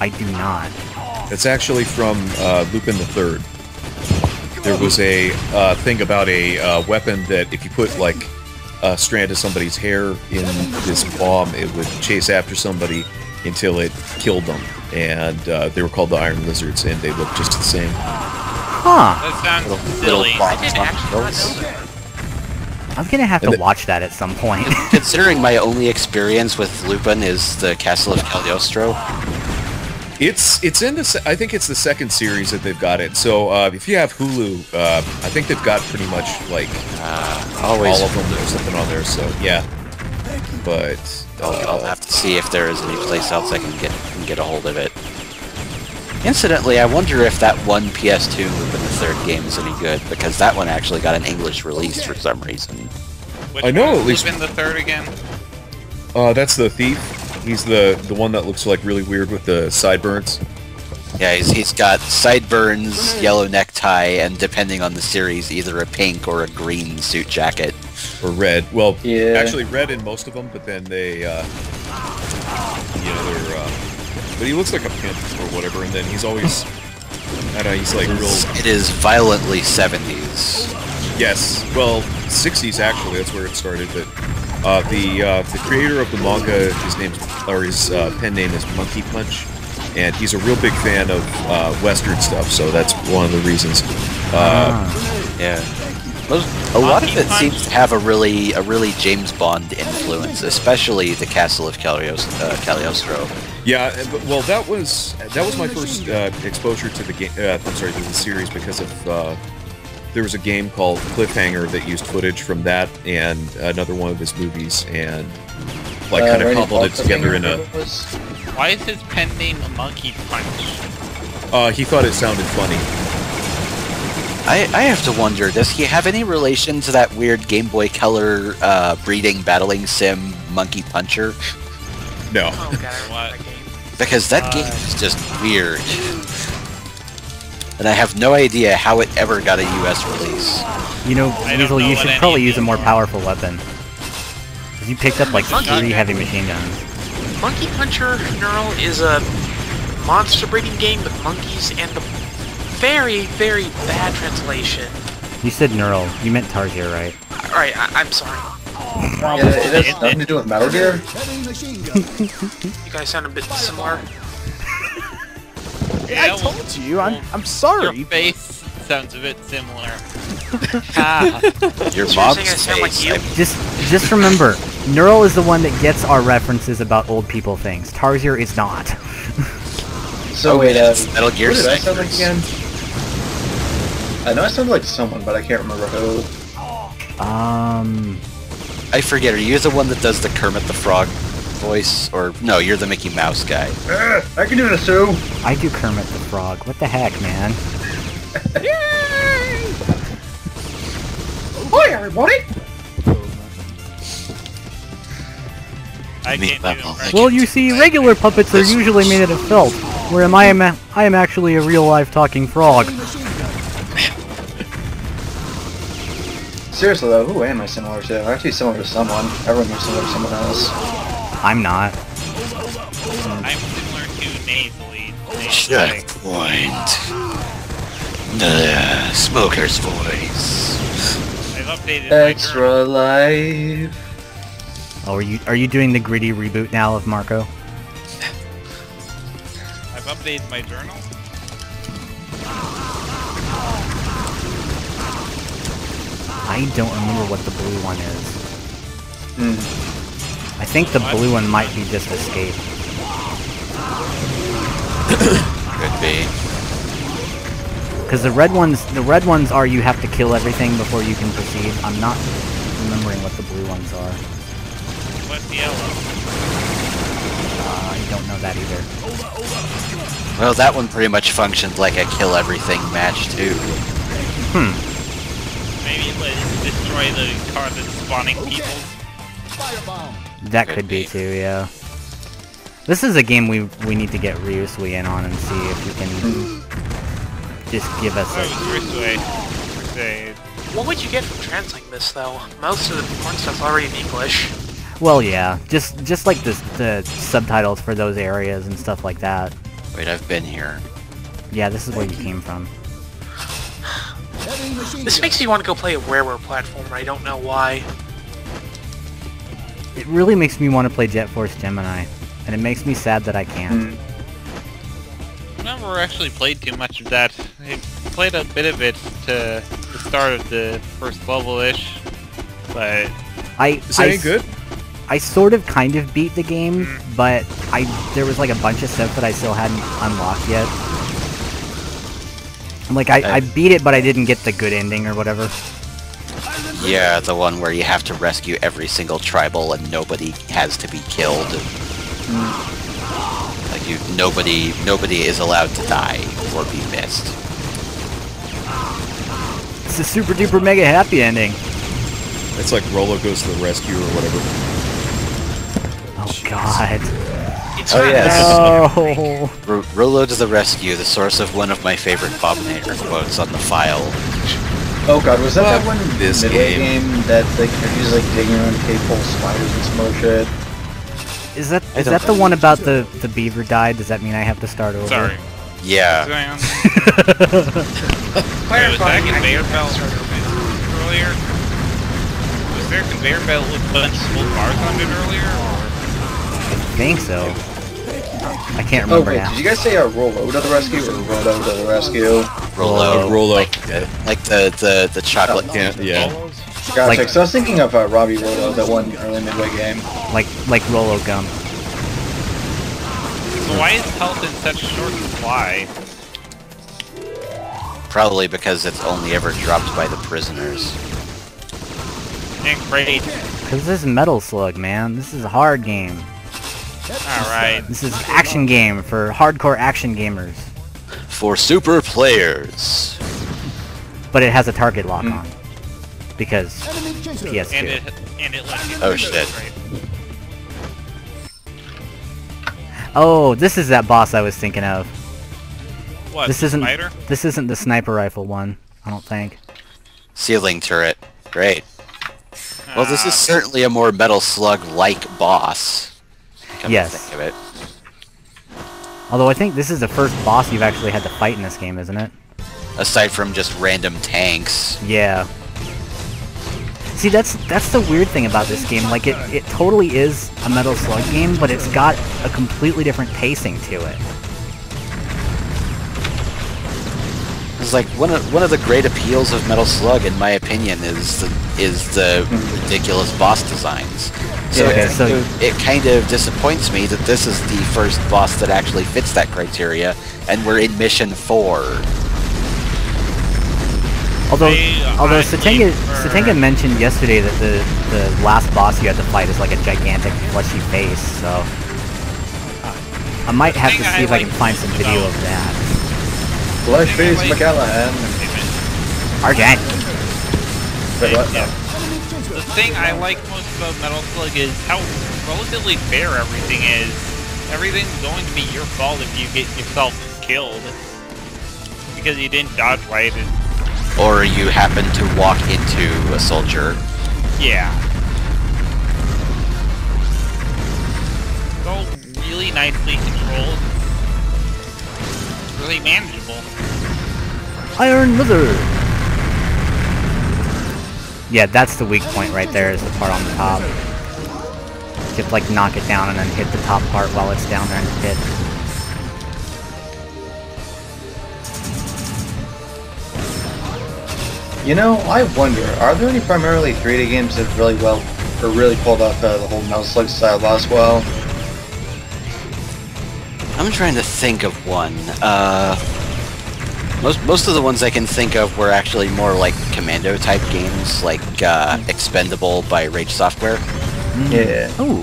I do not. It's actually from Lupin III. There was a thing about a weapon that if you put, like, a strand of somebody's hair in this bomb, it would chase after somebody until it killed them. And they were called the Iron Lizards, and they looked just the same. Huh. That sounds silly. I'm gonna have to watch that at some point. Considering my only experience with Lupin is the Castle of Cagliostro, It's in the, I think it's the second series that they've got it. So if you have Hulu, I think they've got pretty much like always all of them or something on there. So yeah, but I'll have to see if there is any place else I can get a hold of it. Incidentally, I wonder if that one PS2 Lupin the Third game is any good, because that one actually got an English release for some reason. Which I know at least Lupin the Third again. That's the thief. He's the one that looks like really weird with the sideburns. Yeah, he's got sideburns, yellow necktie, and depending on the series, either a pink or a green suit jacket. Or red. Well, yeah. Actually red in most of them, but then they, you know, they're, but he looks like a pimp or whatever, and then he's always, I don't know, he's like real... It is violently 70s. Yes. Well, 60s actually, that's where it started, but... the creator of the manga, his pen name is Monkey Punch, and he's a real big fan of Western stuff, so that's one of the reasons. Yeah, a lot of it seems to have a really James Bond influence, especially the Castle of Cagliostro. Yeah, well, that was my first exposure to the game. I'm sorry, to the series, because of. There was a game called Cliffhanger that used footage from that and another one of his movies, and like kind of cobbled it together in a... Why is his pen name Monkey Punch? He thought it sounded funny. I have to wonder, does he have any relation to that weird Game Boy Color breeding battling sim Monkey Puncher? No. Oh, God, what? Because that game is just weird. And I have no idea how it ever got a US release. You know, Weasel, you should probably use a more powerful weapon. You picked up like 3 heavy machine guns. Monkey Puncher Neural is a monster breeding game with monkeys and a very, very bad translation. You said Neural. You meant Tarsier, right? Alright, I'm sorry. It has nothing to do with Metal Gear. You guys sound a bit similar. Yeah, I told you. I'm sorry. Your face sounds a bit similar. Your mom's face. Like you? Just remember, Neural is the one that gets our references about old people things. Tarsier is not. So wait, Metal Gear what did I sound like again? I know I sound like someone, but I can't remember who. I forget. Are you the one that does the Kermit the Frog voice, or no, you're the Mickey Mouse guy? I can do this too. I do Kermit the Frog. What the heck, man? Hi everybody. I can't. Well, you see, regular puppets are usually made out of felt, whereas I am actually a real live talking frog. Seriously though, who am I similar to? I have to be similar to someone. Everyone is similar to someone else. I'm not. I'm similar to Nate, please. Checkpoint. The smoker's voice. I've updated Extra Life. Oh, are you doing the gritty reboot now of Marco? I've updated my journal. I don't remember what the blue one is. I think the blue one might be just escape. Could be. Because the red ones are you have to kill everything before you can proceed. I'm not remembering what the blue ones are. What's the yellow? I don't know that either. Well, that one pretty much functioned like a kill everything match too. Maybe let's destroy the car that's spawning people. That could be too, yeah. This is a game we need to get Ryusui in on and see if we can just give us a... What would you get from translating this, though? Most of the porn stuff's already in English. Well, yeah. Just like the subtitles for those areas and stuff like that. Wait, I've been here. Yeah, this is where you came from. This makes me want to go play a WarioWare platformer, I don't know why. It really makes me want to play Jet Force Gemini, and it makes me sad that I can't. I've never actually played too much of that. I played a bit of it to the start of the first level-ish, but... Is it any good? I sort of kind of beat the game, but there was like a bunch of stuff that I still hadn't unlocked yet. Like, I beat it, but I didn't get the good ending or whatever. Yeah, the one where you have to rescue every single tribal and nobody has to be killed. Like, nobody is allowed to die or be missed. It's a super duper mega happy ending. It's like Rolo goes to the rescue or whatever. Oh, jeez. God. Oh yeah, no. Rolo to the rescue, the source of one of my favorite Bobinator quotes on the file. Oh god, was that that one in this game that like he's like digging around cave-full spiders and some more shit? Is that the one about the beaver died? Does that mean I have to start over? Sorry. Yeah. Was that conveyor belt earlier? Was there a conveyor belt with a bunch of little bars on it earlier? I think so. I can't remember now. Did you guys say Rolo to the rescue or Rolo to the rescue? Rolo. Like the chocolate can. Yeah. Gotcha, like, so I was thinking of Robbie Rolo, that one early midway game. Like Rolo Gum. So why is health in such short supply? Probably because it's only ever dropped by the prisoners. Because this is Metal Slug, man. This is a hard game. Alright. This is an action game for hardcore action gamers. For super players. But it has a target lock on. Because PS2. And it lets you Oh, this is that boss I was thinking of. What? This isn't the sniper rifle one, I don't think. Ceiling turret. Great. Well, this is certainly a more Metal Slug-like boss. Yes. Think of it. Although I think this is the first boss you've actually had to fight in this game, isn't it? Aside from just random tanks. Yeah. See, that's the weird thing about this game. Like, it totally is a Metal Slug game, but it's got a completely different pacing to it. It's like one of the great appeals of Metal Slug, in my opinion, is the ridiculous boss designs. So, yeah, it kind of disappoints me that this is the first boss that actually fits that criteria, and we're in mission 4. Although Sotenga mentioned yesterday that the last boss you had to fight is like a gigantic fleshy face, so I might have to see if I can find some video of that. Flesh face McAllen. Argent. The thing I like most about Metal Slug is how relatively fair everything is. Everything's going to be your fault if you get yourself killed because you didn't dodge right. or you happen to walk into a soldier. Yeah. It's all really nicely controlled. It's really manageable. Iron Wither! Yeah, that's the weak point right there, is the part on the top. You have to, like, knock it down and then hit the top part while it's down there in the pit. You know, I wonder, are there any primarily 3D games that really well, or really pulled off the whole Metal Slug style boss well? I'm trying to think of one. Most of the ones I can think of were actually more like commando type games, like Expendable by Rage Software. Yeah. Ooh.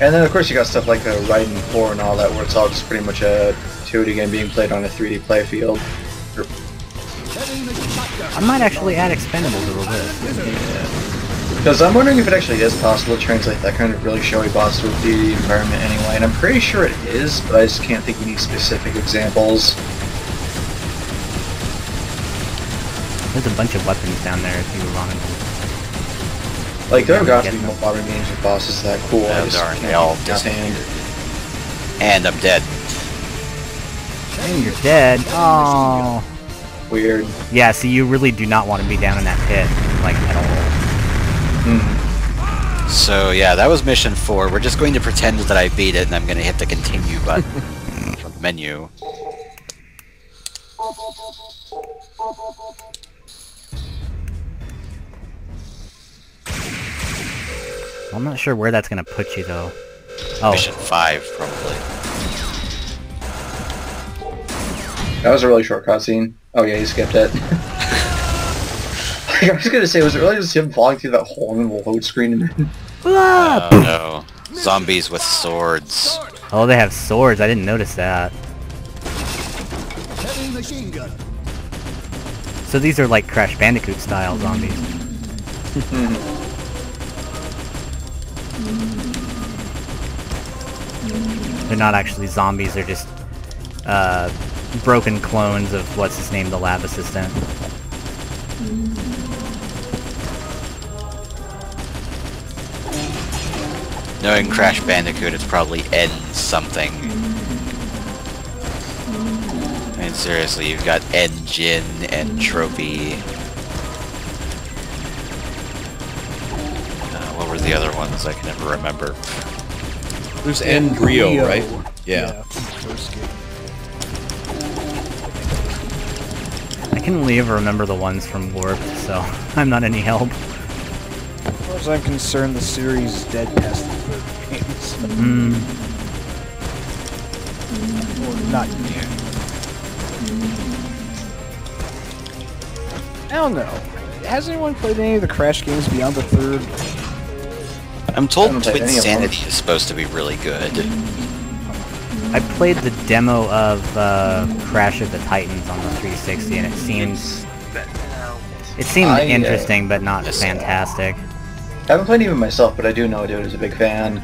And then of course you got stuff like Raiden 4 and all that, where it's all just pretty much a 2D game being played on a 3D playfield. I might actually add Expendable to the list. Because I'm wondering if it actually is possible to translate that kind of really showy boss to a 3D environment anyway, and I'm pretty sure it is, but I just can't think of any specific examples. There's a bunch of weapons down there if you want them. Like, there have got to be more modern games with bosses that cool. Those aren't, they all disappeared. And I'm dead. And you're dead. Oh. Weird. Yeah, so you really do not want to be down in that pit, like, at all. Mm. So, yeah, that was mission 4. We're just going to pretend that I beat it, and I'm going to hit the continue button from the menu. I'm not sure where that's going to put you, though. Oh. Mission 5, probably. That was a really short cutscene. Oh yeah, you skipped it. Like, I was gonna say, was it really just him falling through that hole in the load screen? And oh no. Zombies with swords. Oh, they have swords. I didn't notice that. So these are like Crash Bandicoot style zombies. They're not actually zombies, they're just broken clones of what's his name, the lab assistant. No, in Crash Bandicoot, it's probably Ed something. I mean, seriously, you've got Ed Jin and Trophy. What were the other ones? I can never remember. There's Endrio, right? Yeah. I can only ever remember the ones from Warped, so I'm not any help. As far as I'm concerned, the series is dead past the third game. Or not yet. I don't know. Has anyone played any of the Crash games beyond the third? I'm told Twin Sanity is supposed to be really good. I played the demo of Crash of the Titans on the 360, and it seemed interesting, but not fantastic. I haven't played even myself, but I do know dude is a big fan.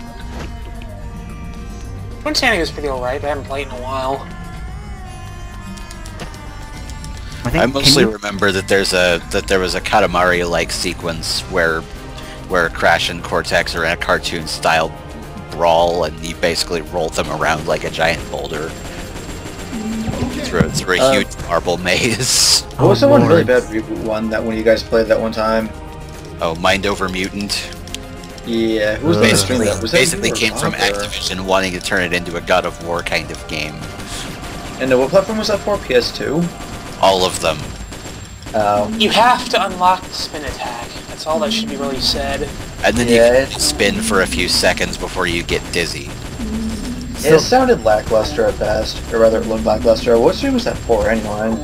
Twin Sanity was pretty alright. I haven't played in a while. I mostly remember that there was a Katamari-like sequence where Crash and Cortex are in a cartoon-style brawl, and you basically roll them around like a giant boulder through a huge marble maze. What was the one really bad one that when you guys played that one time? Oh, Mind Over Mutant. Yeah, it was basically that basically came from Activision wanting to turn it into a God of War kind of game. And what platform was that for? PS2? All of them. You have to unlock the spin attack. That's all that should be really said. And then you can spin for a few seconds before you get dizzy. So it sounded lackluster at best, or rather it looked lackluster. What stream was that for, anyway?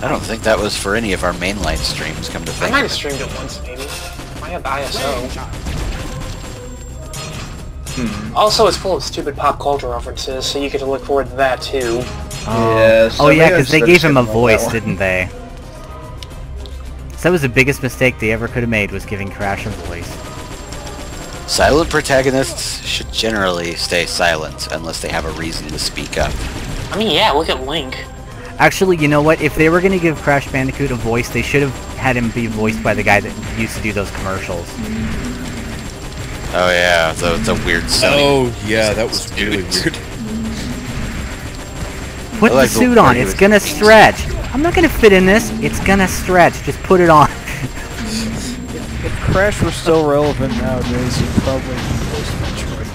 I don't think that was for any of our mainline streams, come to think. I might have streamed it once, maybe. I might have ISO. Hmm. Also, it's full of stupid pop culture references, so you get to look forward to that, too. Yeah, so yeah, because they gave him a voice, didn't they? So that was the biggest mistake they ever could have made, was giving Crash a voice. Silent protagonists should generally stay silent, unless they have a reason to speak up. I mean, yeah, look at Link. Actually, you know what? If they were going to give Crash Bandicoot a voice, they should have had him be voiced by the guy that used to do those commercials. Oh yeah, so it's a weird suit. Oh yeah, that was really weird. Put the suit on, it's gonna stretch. I'm not gonna fit in this, it's gonna stretch, just put it on. If Crash were still relevant nowadays, he'd probably post Metroid.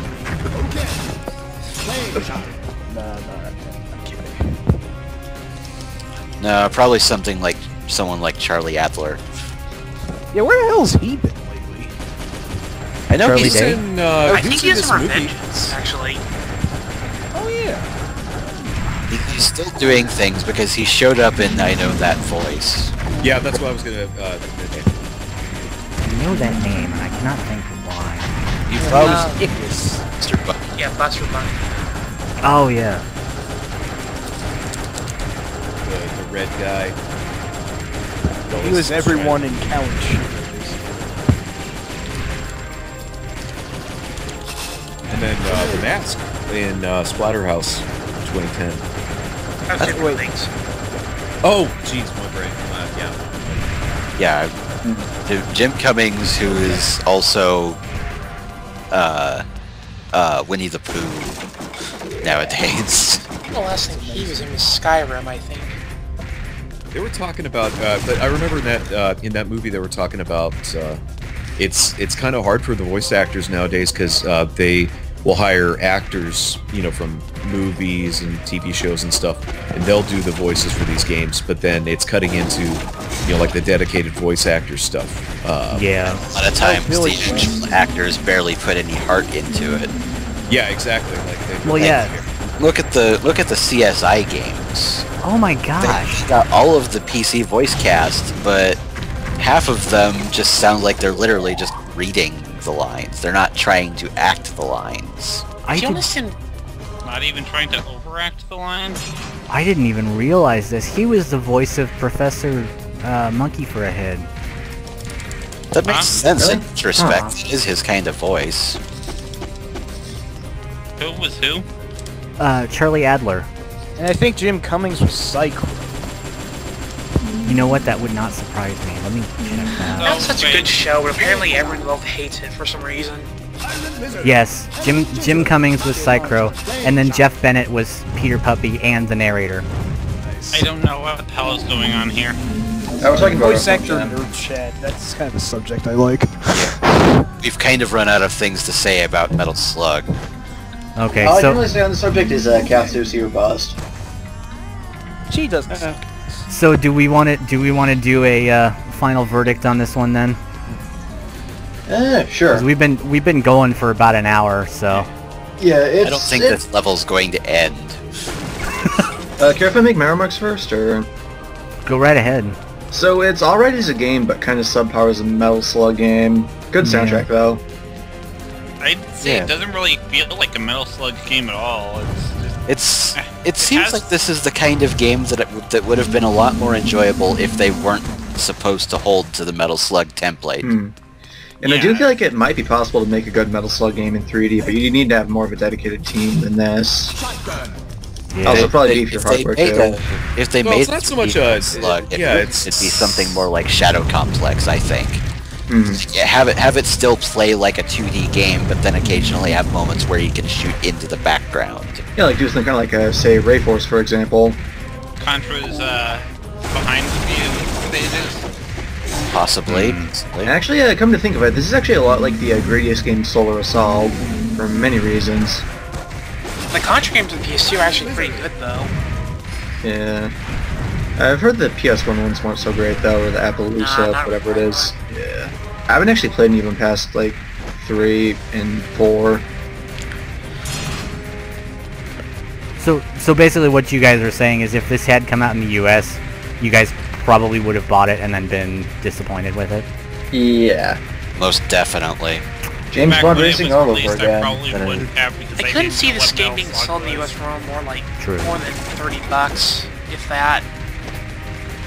No, probably something like someone like Charlie Adler. Yeah, where the hell's he been lately? I know he's in. I think he's in Revengeance, actually. Oh yeah. He's still doing things because he showed up in I Know That Voice. Yeah, that's what I was gonna. I know that name, and I cannot think of why. You probably Mr. Bucky. Yeah, Buster Bucky. Oh yeah. The red guy. He was everyone in count shooters. And then the mask in Splatterhouse 2010. That's the way things. Oh, jeez, my brain. Yeah. Yeah. Jim Cummings, who is also Winnie the Pooh nowadays. The last thing he was in was Skyrim, I think. They were talking about, but I remember in that movie they were talking about it's kind of hard for the voice actors nowadays because they will hire actors, you know, from movies and TV shows and stuff, and they'll do the voices for these games. But then it's cutting into, you know, like the dedicated voice actor stuff. Yeah, a lot of times the actors barely put any heart into it. Yeah, exactly. Like yeah. Look at the CSI games. Oh my gosh! They got all of the PC voice cast, but half of them just sound like they're literally just reading the lines. They're not trying to act the lines. Not even trying to overact the lines. I didn't even realize this. He was the voice of Professor Monkey for a Head. That makes sense. Really? In retrospect, it is his kind of voice. Who was who? Charlie Adler. And I think Jim Cummings was Psycho. You know what? That would not surprise me. Let me check that out. That's such a good show, but apparently everyone hates it for some reason. Yes, Jim Cummings was Psycho, and then Jeff Bennett was Peter Puppy and the narrator. I don't know what the hell is going on here. I was talking about voice actor nerd chat. That's kind of a subject I like. Yeah. We've kind of run out of things to say about Metal Slug. Okay, all I can really say on the subject is Katsushi Robust. She does. So do we want to do a final verdict on this one then? Sure. We've been going for about an hour, so. Yeah, I don't think this level's going to end. Care if I make my remarks first, or? Go right ahead. So it's alright as a game, but kind of subpar as a Metal Slug game. Good soundtrack though. I'd say it doesn't really feel like a Metal Slug game at all. It seems like this is the kind of game that that would have been a lot more enjoyable if they weren't supposed to hold to the Metal Slug template. And I do feel like it might be possible to make a good Metal Slug game in 3D, but you need to have more of a dedicated team than this. Yeah. Also, probably beef your hardware too. If they made not so much a Slug, it'd be something more like Shadow Complex, I think. Yeah, have it still play like a 2D game, but then occasionally have moments where you can shoot into the background. Yeah, like do something kind of like say Rayforce, for example. Contra's behind the view. Possibly. Actually, come to think of it, this is actually a lot like the Gradius game Solar Assault for many reasons. The Contra games on PS2 are actually pretty good though. Yeah. I've heard the PS1 ones weren't so great though, or the Appaloosa, whatever it is. Yeah. I haven't actually played any of them past like 3 and 4. So basically, what you guys are saying is, if this had come out in the U.S., you guys probably would have bought it and then been disappointed with it. Yeah, most definitely. James Bond Racing all over again. I couldn't see this game being sold in the U.S. for more than $30, if that.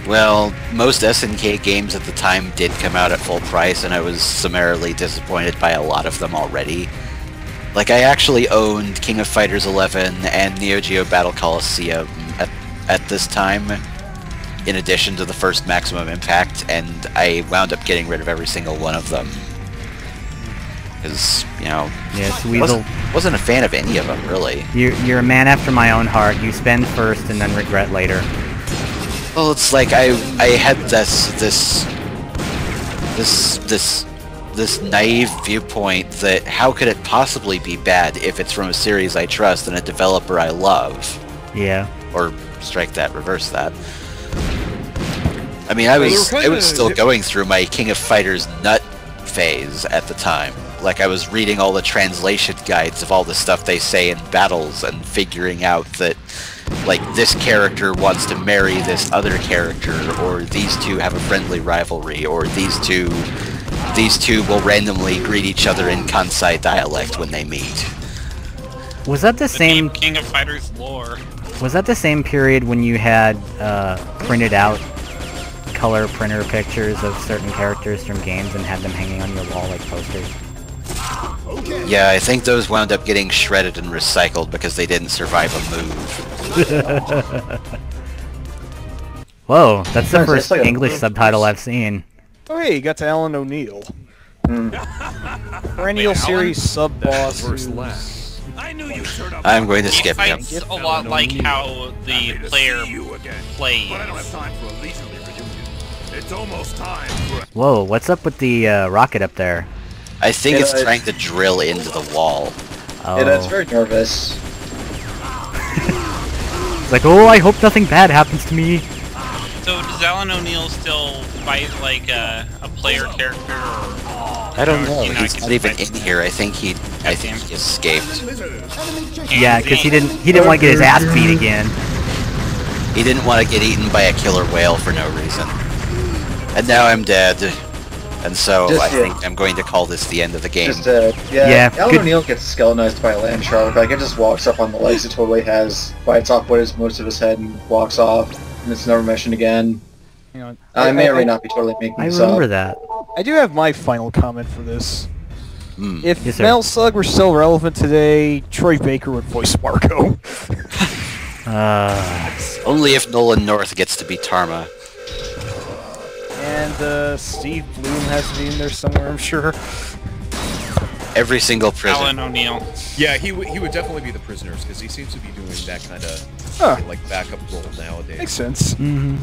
Well, most SNK games at the time did come out at full price, and I was summarily disappointed by a lot of them already. Like, I actually owned King of Fighters 11 and Neo Geo Battle Coliseum at at this time, in addition to the first Maximum Impact, and I wound up getting rid of every single one of them. Because, you know, yes, wasn't a fan of any of them, really. You're a man after my own heart. You spend first and then regret later. Well, it's like I had this naive viewpoint that how could it possibly be bad if it's from a series I trust and a developer I love? Yeah. Or strike that, reverse that. I mean, I was still going through my King of Fighters nut phase at the time. Like, I was reading all the translation guides of all the stuff they say in battles and figuring out that, like, this character wants to marry this other character, or these two have a friendly rivalry, or these two will randomly greet each other in Kansai dialect when they meet. Was that the same King of Fighters lore? Was that the same period when you had printed out color printer pictures of certain characters from games and had them hanging on your wall like posters? Okay. Yeah, I think those wound up getting shredded and recycled because they didn't survive a move. Whoa, that's the first English subtitle I've seen. Oh hey, you got to Alan O'Neill. Perennial series sub-boss. I'm going to skip him. It's a lot like how the player plays. Whoa, what's up with the rocket up there? I think it's trying to drill into the wall. Oh. Yeah, it's very nervous. It's like, oh, I hope nothing bad happens to me. So does Alan O'Neill still fight like a player character? Or, I don't know. He's not even in here. I think he escaped. Yeah, because he didn't want to get his ass beat again. He didn't want to get eaten by a killer whale for no reason. And now I'm dead. And so I think I'm going to call this the end of the game. Alan O'Neill gets skeletonized by a land shark. Like, it just walks up on the legs it totally has, bites off what is most of his head and walks off, and it's never mentioned again. Hang on. I may or may not be totally making this up. I remember that. I do have my final comment for this. Mm. If Metal Slug were still relevant today, Troy Baker would voice Marco. Only if Nolan North gets to be Tarma. And Steve Bloom has to be in there somewhere, I'm sure. Every single prison. Alan O'Neill. Yeah, he would definitely be the prisoners, because he seems to be doing that kind of like backup role nowadays. Makes sense. Mm-hmm.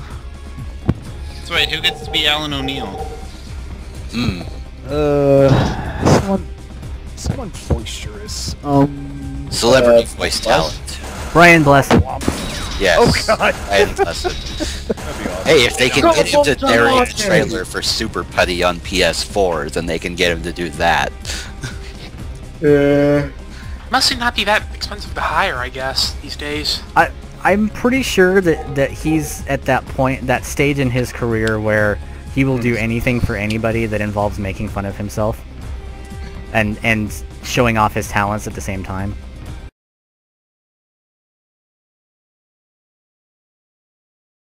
So wait, who gets to be Alan O'Neill? Mm. Someone boisterous. Celebrity voice talent. Brian Blessed. Yes. Oh god. Brian Blessed. Hey, if they can get him to narrate the trailer for Super Putty on PS4, then they can get him to do that. Must not be that expensive to hire, I guess, these days. I'm pretty sure that he's at that point, that stage in his career where he will do anything for anybody that involves making fun of himself and showing off his talents at the same time.